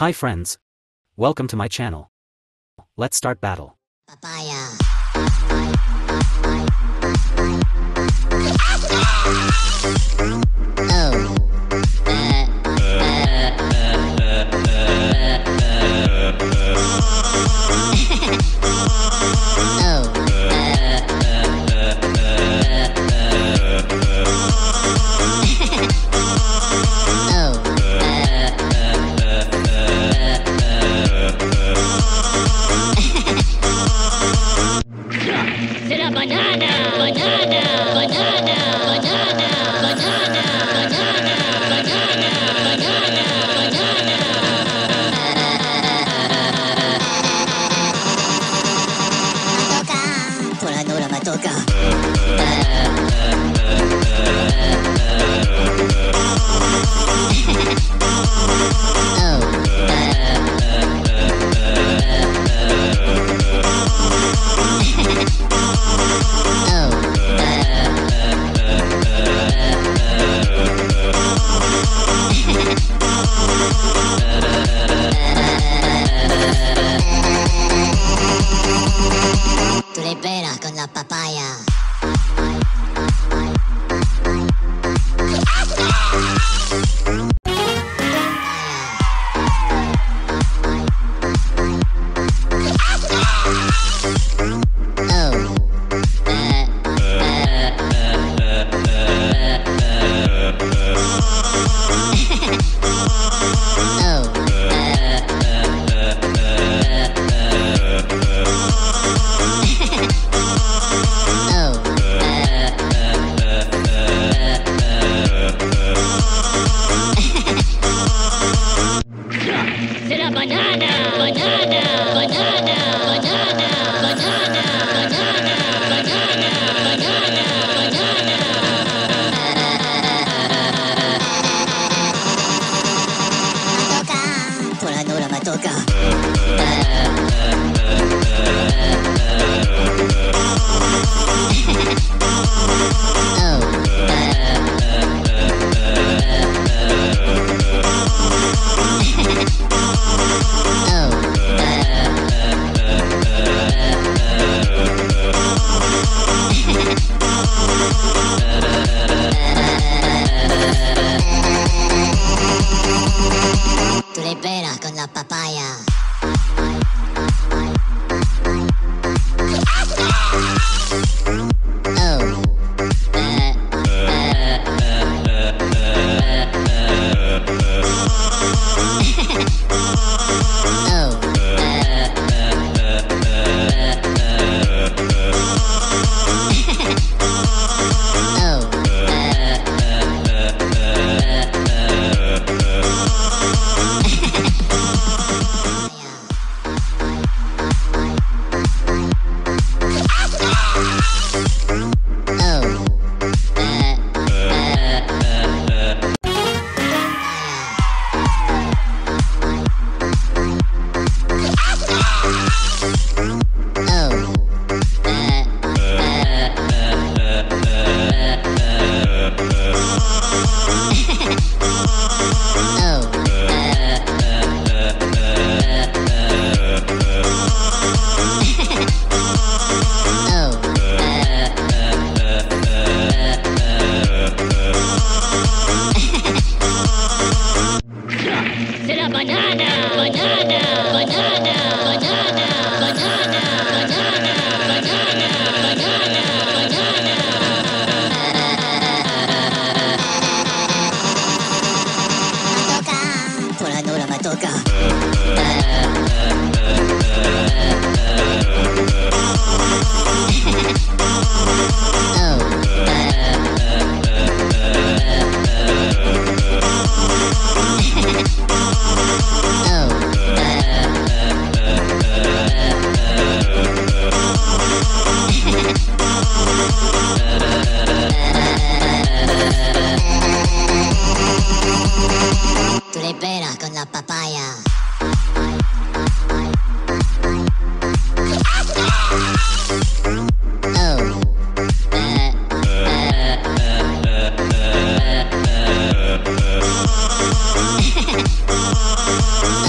Hi friends. Welcome to my channel. Let's start battle. Papaya. Oh.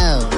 Oh.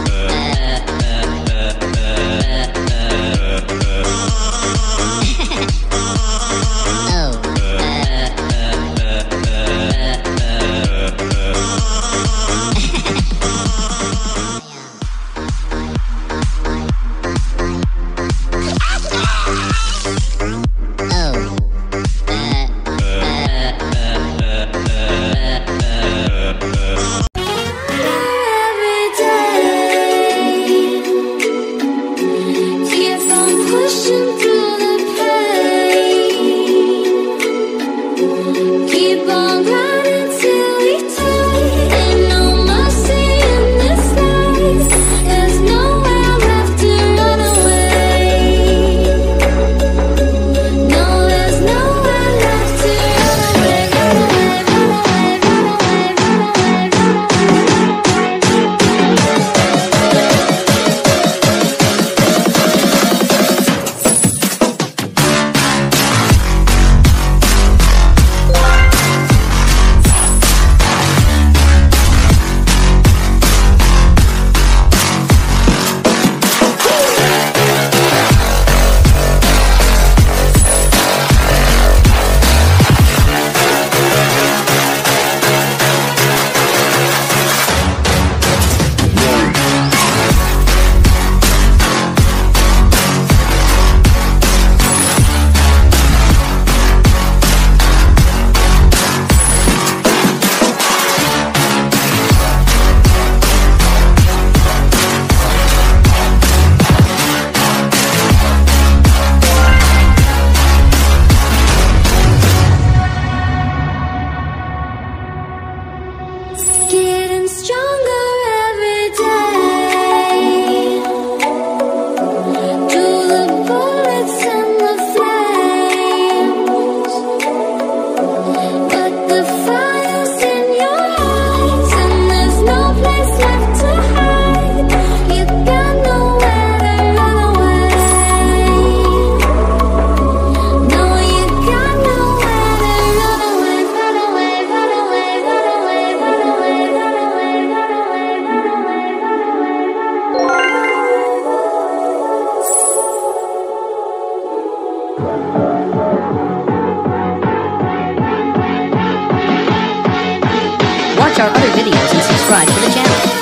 subscribe to the channel.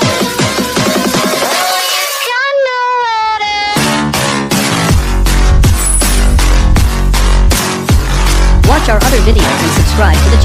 Watch our other videos and subscribe to the